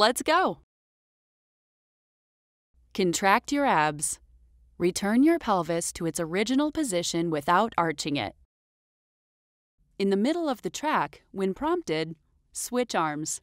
Let's go! Contract your abs. Return your pelvis to its original position without arching it. In the middle of the track, when prompted, switch arms.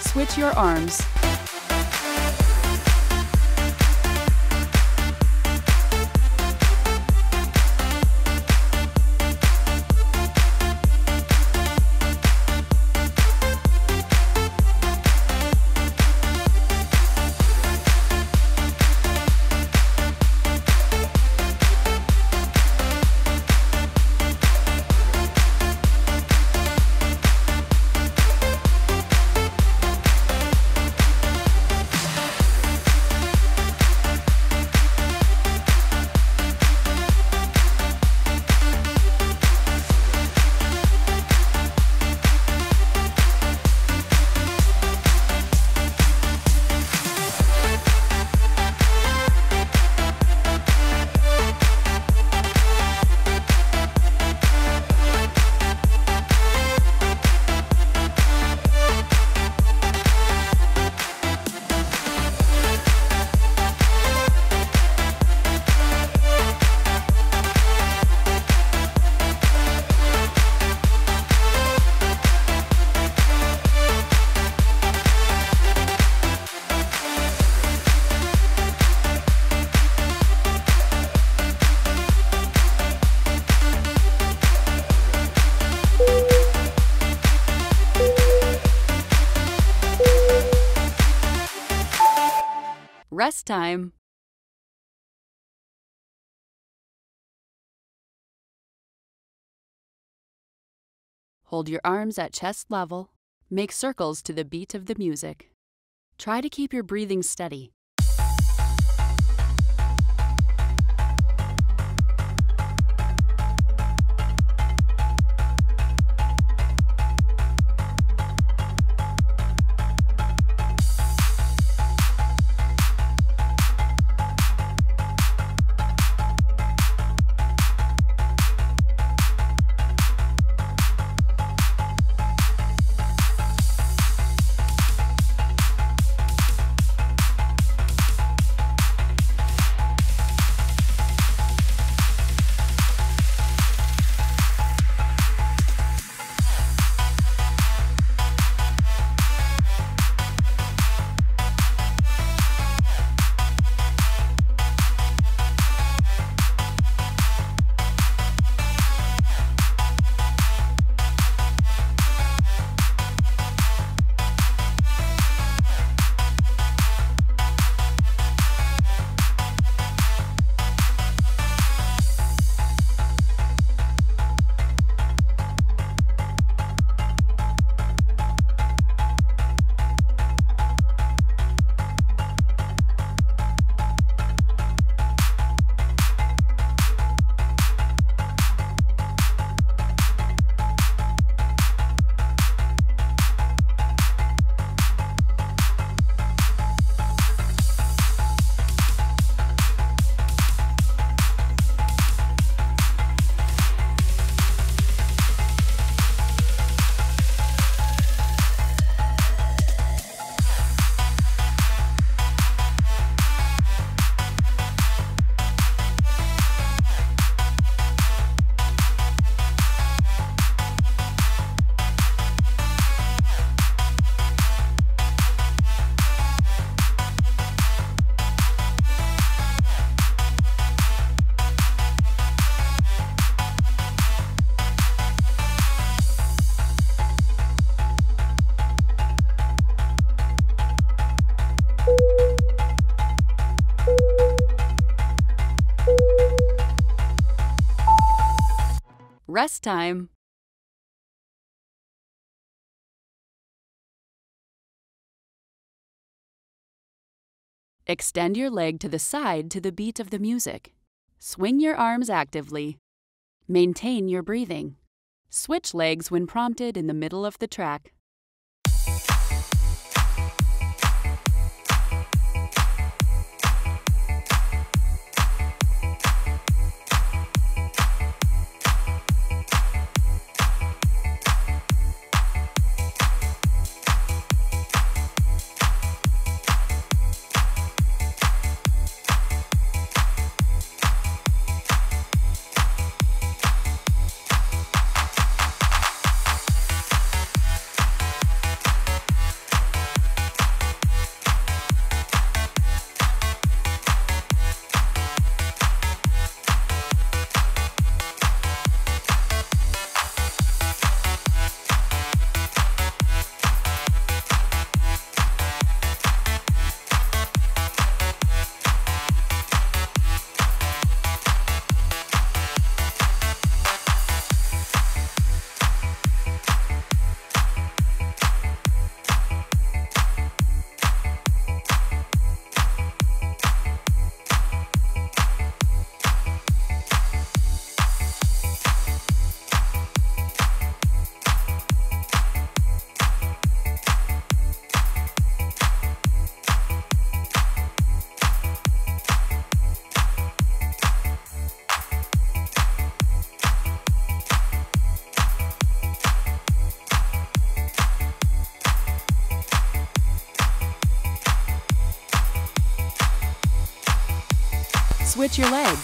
Switch your arms. Rest time. Hold your arms at chest level. Make circles to the beat of the music. Try to keep your breathing steady. rest time. Extend your leg to the side to the beat of the music. Swing your arms actively. Maintain your breathing. Switch legs when prompted in the middle of the track. Switch your leg.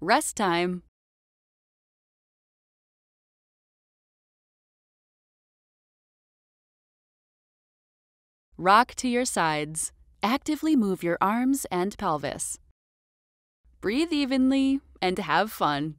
Rest time. Rock to your sides. Actively move your arms and pelvis. Breathe evenly and have fun.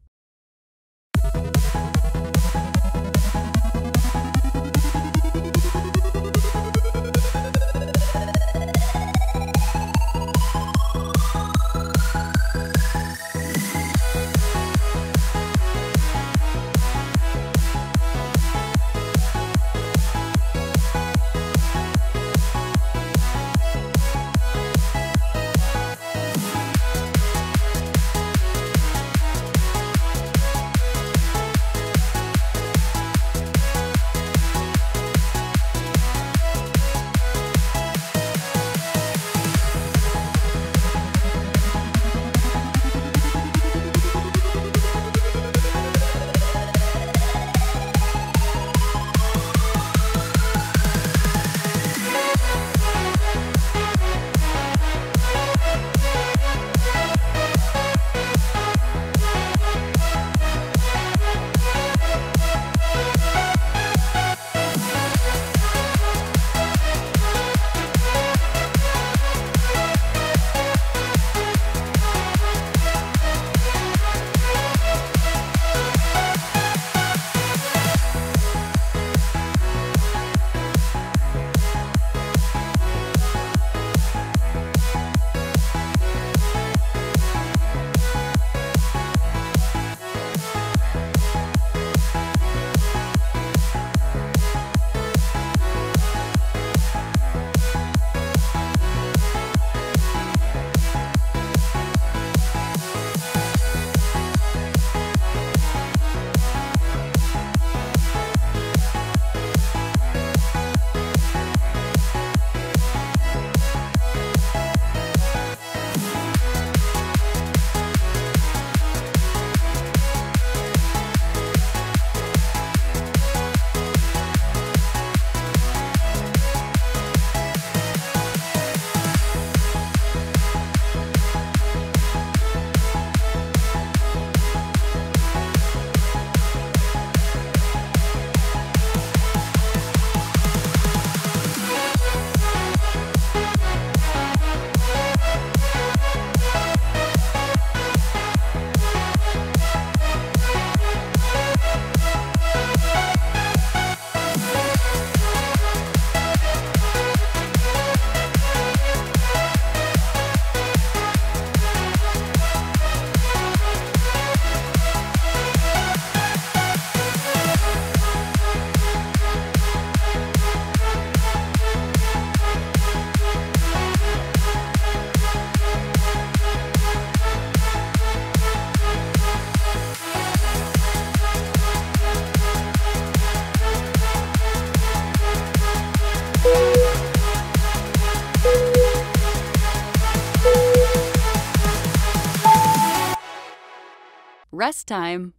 Rest time.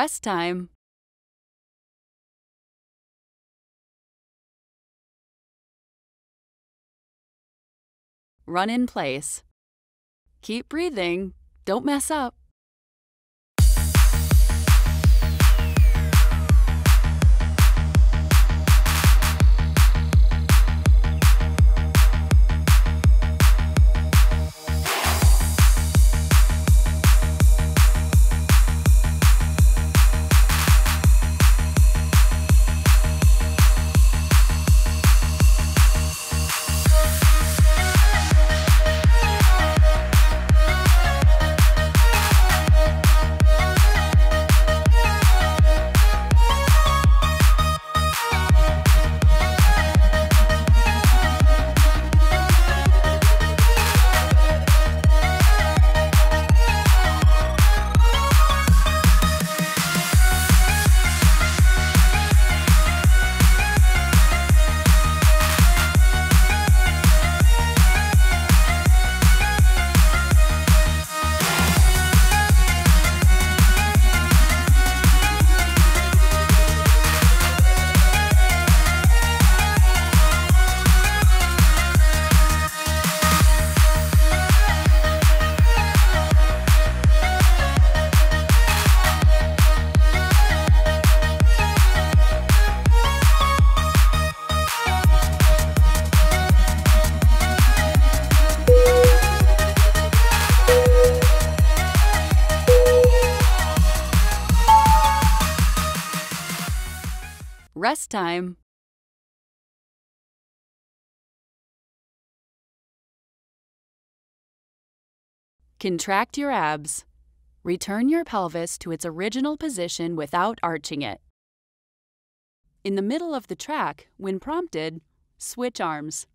Rest time. Run in place. Keep breathing. Don't mess up. Rest time. Contract your abs. Return your pelvis to its original position without arching it. In the middle of the track, when prompted, switch arms.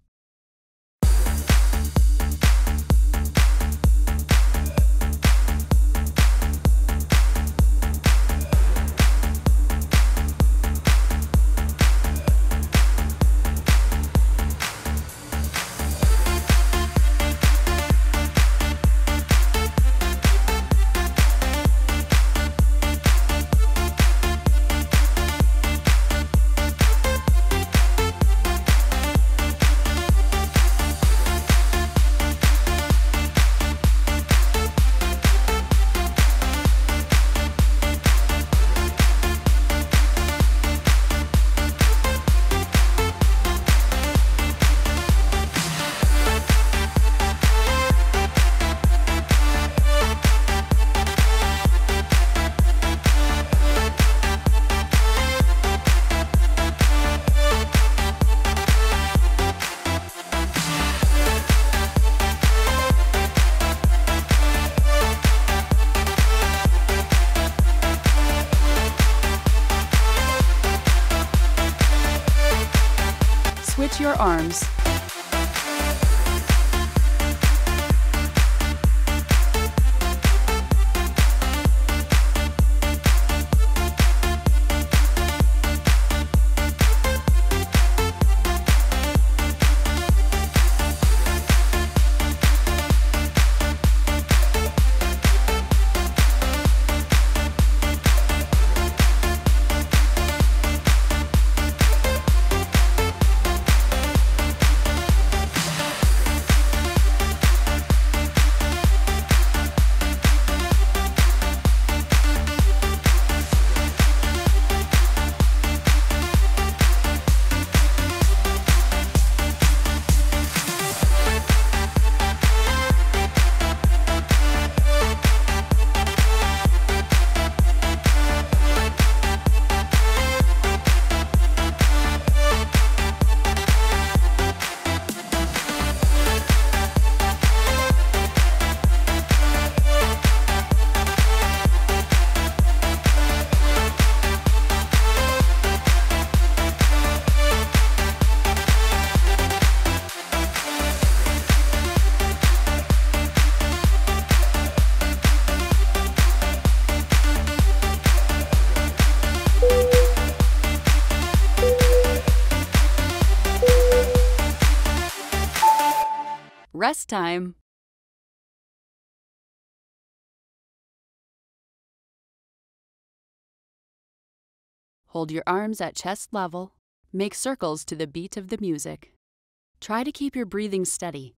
stretch your arms. Rest time. Hold your arms at chest level. Make circles to the beat of the music. Try to keep your breathing steady.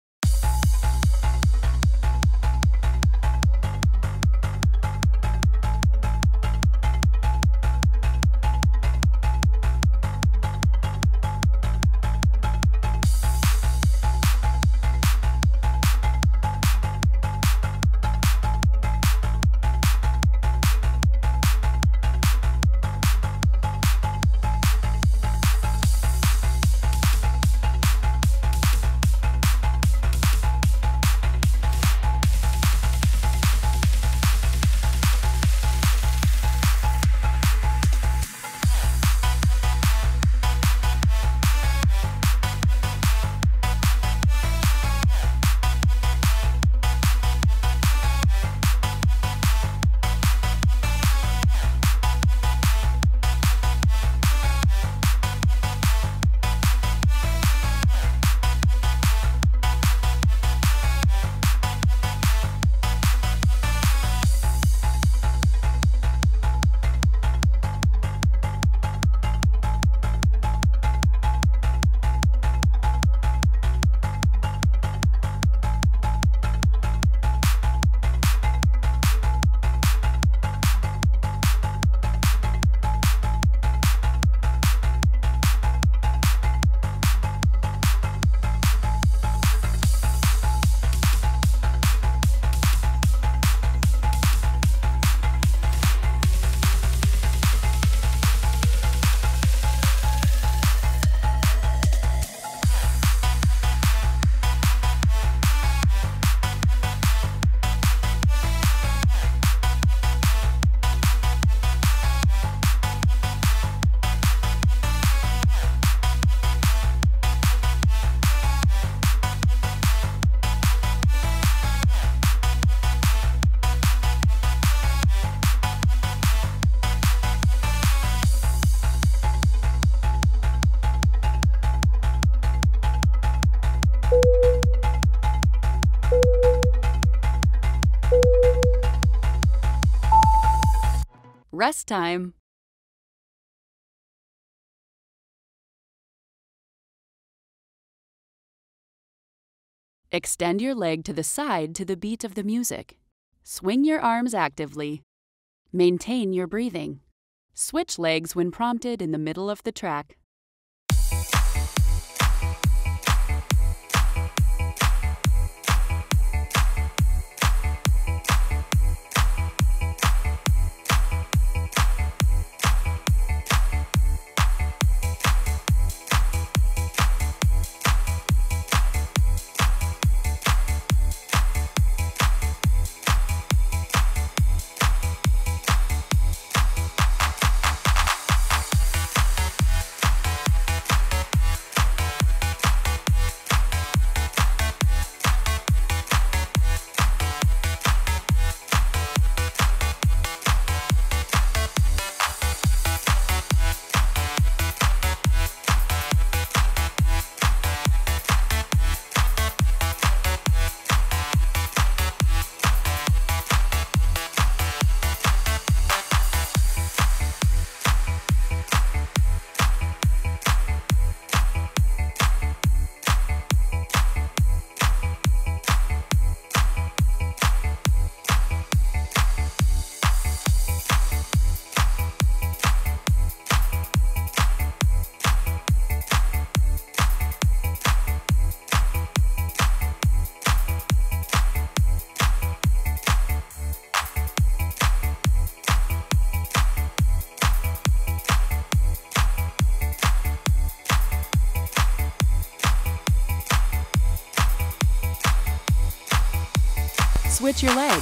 Rest time. Extend your leg to the side to the beat of the music. Swing your arms actively. Maintain your breathing. Switch legs when prompted in the middle of the track. switch your leg.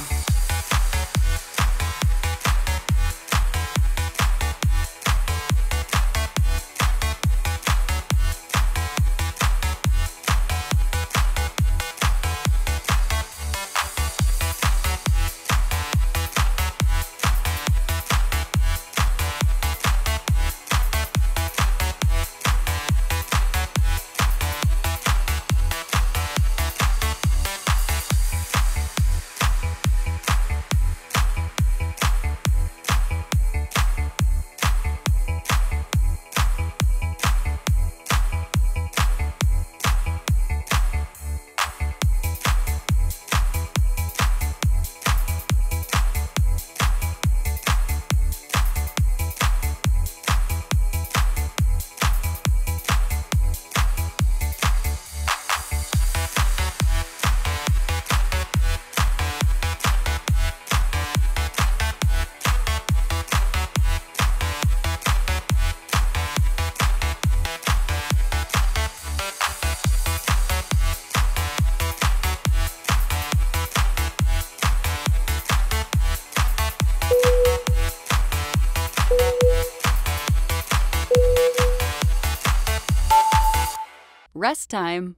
Rest time.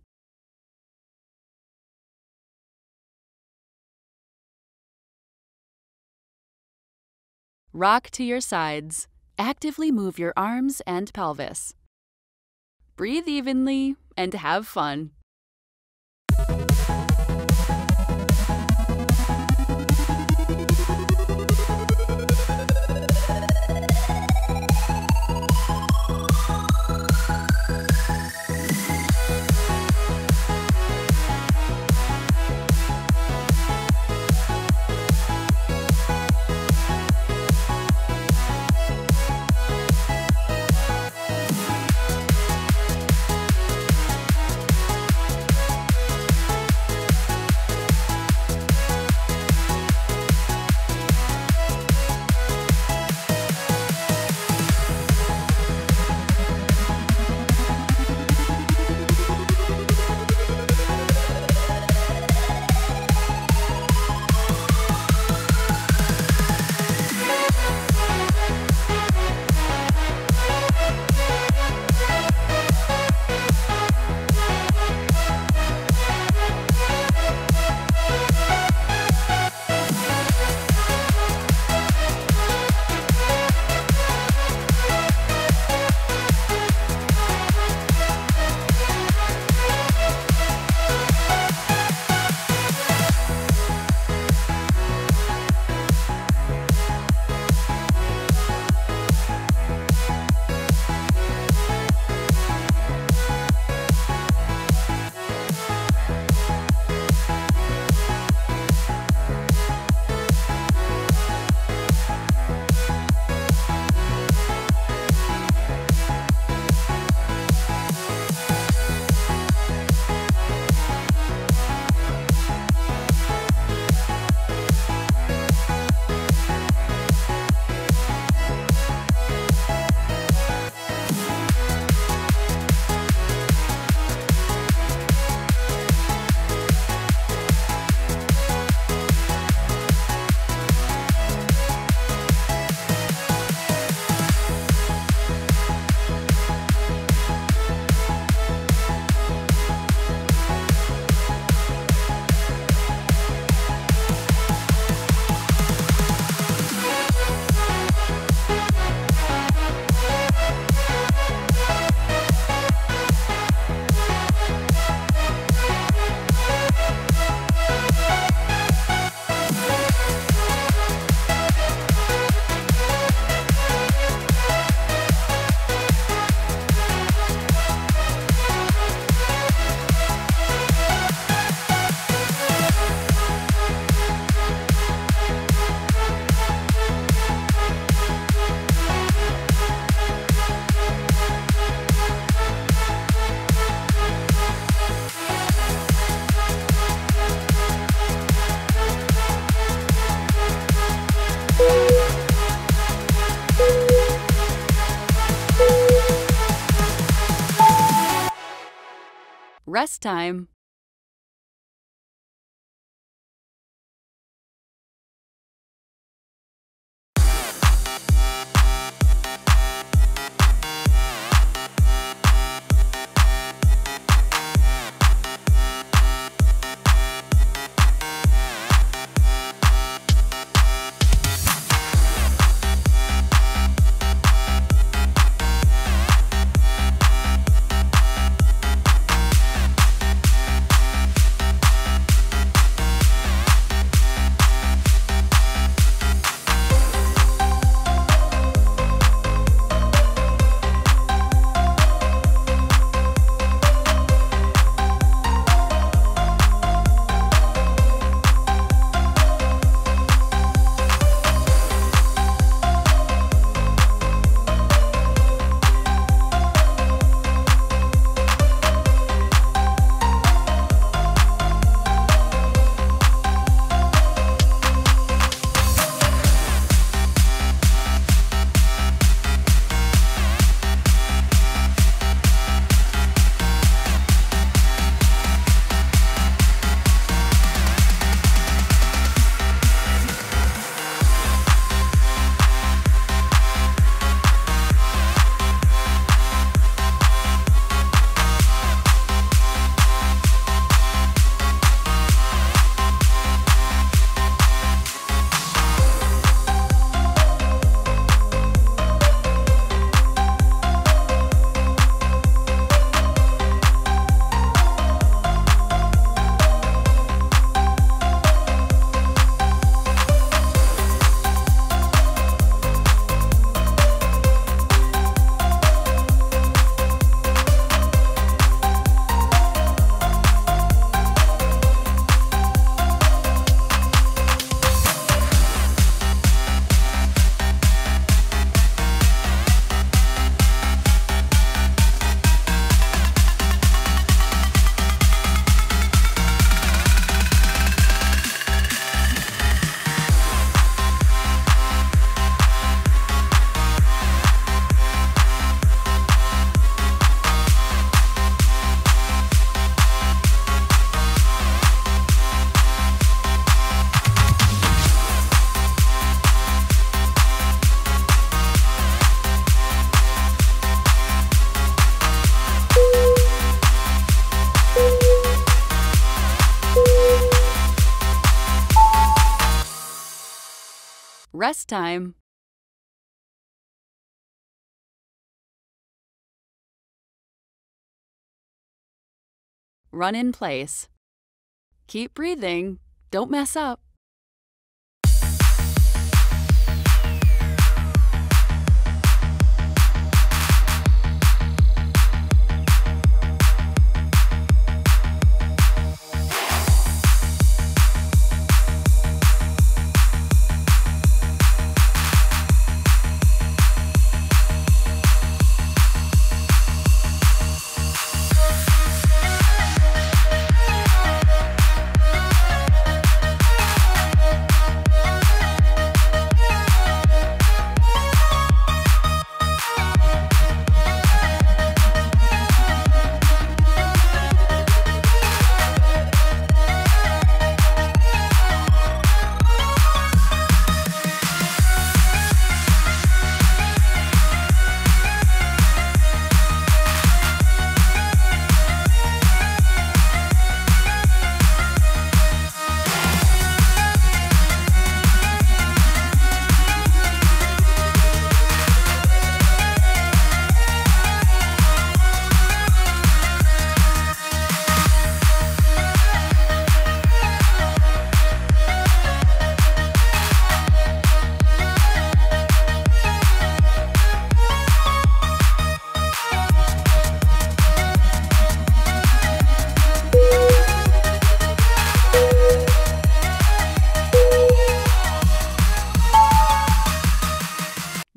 Rock to your sides. Actively move your arms and pelvis. Breathe evenly and have fun. Rest time. Rest time. Run in place. Keep breathing. Don't mess up.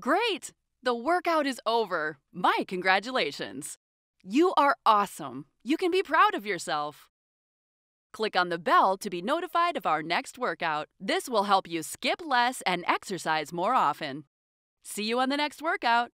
Great! The workout is over. My congratulations. You are awesome. You can be proud of yourself. Click on the bell to be notified of our next workout. This will help you skip less and exercise more often. See you on the next workout.